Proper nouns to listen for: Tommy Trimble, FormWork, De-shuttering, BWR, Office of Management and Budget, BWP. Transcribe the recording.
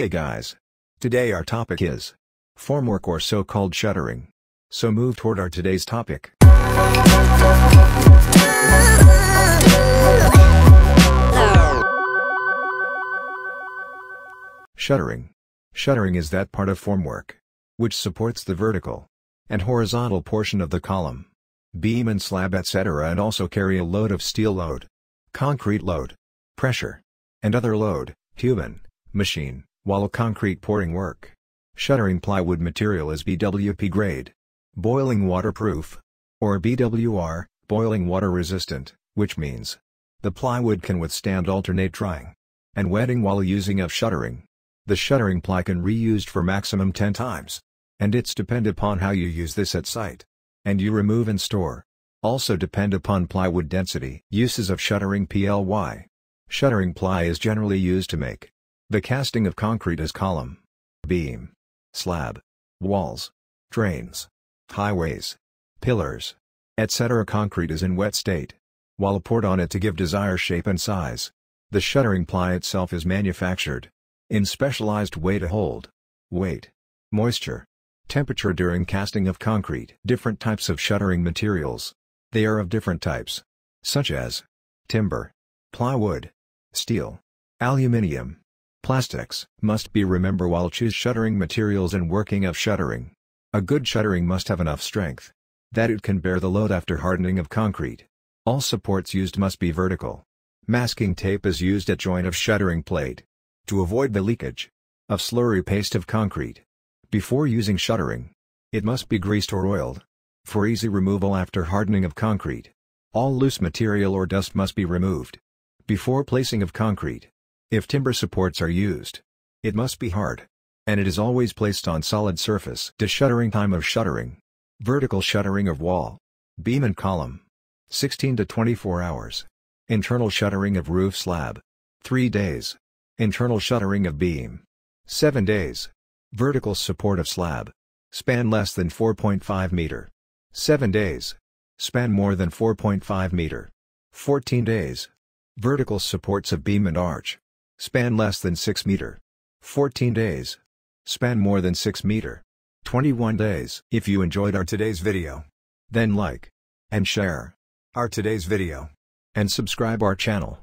Hey guys! Today our topic is formwork or so-called shuttering. So move toward our today's topic. Shuttering. Shuttering is that part of formwork which supports the vertical and horizontal portion of the column, beam and slab, etc., and also carry a load of steel load, concrete load, pressure, and other load, human, machine, while concrete pouring work. Shuttering plywood material is BWP grade, boiling waterproof, or BWR, boiling water resistant, which means the plywood can withstand alternate drying and wetting while using of shuttering. The shuttering ply can be reused for maximum 10 times, and it's depend upon how you use this at site and you remove and store. Also depend upon plywood density. Uses of shuttering ply. Shuttering ply is generally used to make the casting of concrete as column, beam, slab, walls, drains, highways, pillars, etc. Concrete is in wet state, while poured on it to give desired shape and size. The shuttering ply itself is manufactured in specialized way to hold weight, moisture, temperature during casting of concrete. Different types of shuttering materials. They are of different types, such as timber, plywood, steel, aluminium, plastics. Must be remember while choose shuttering materials and working of shuttering. A good shuttering must have enough strength that it can bear the load after hardening of concrete. All supports used must be vertical. Masking tape is used at joint of shuttering plate to avoid the leakage of slurry paste of concrete. Before using shuttering, it must be greased or oiled for easy removal after hardening of concrete. All loose material or dust must be removed before placing of concrete. If timber supports are used, it must be hard, and it is always placed on solid surface. De-shuttering time of shuttering. Vertical shuttering of wall, beam and column, 16 to 24 hours. Internal shuttering of roof slab, 3 days. Internal shuttering of beam, 7 days. Vertical support of slab, span less than 4.5 meter, 7 days. Span more than 4.5 meter, 14 days. Vertical supports of beam and arch, span less than 6 meter, 14 days. Span more than 6 meter, 21 days. If you enjoyed our today's video, then like and share our today's video and subscribe our channel.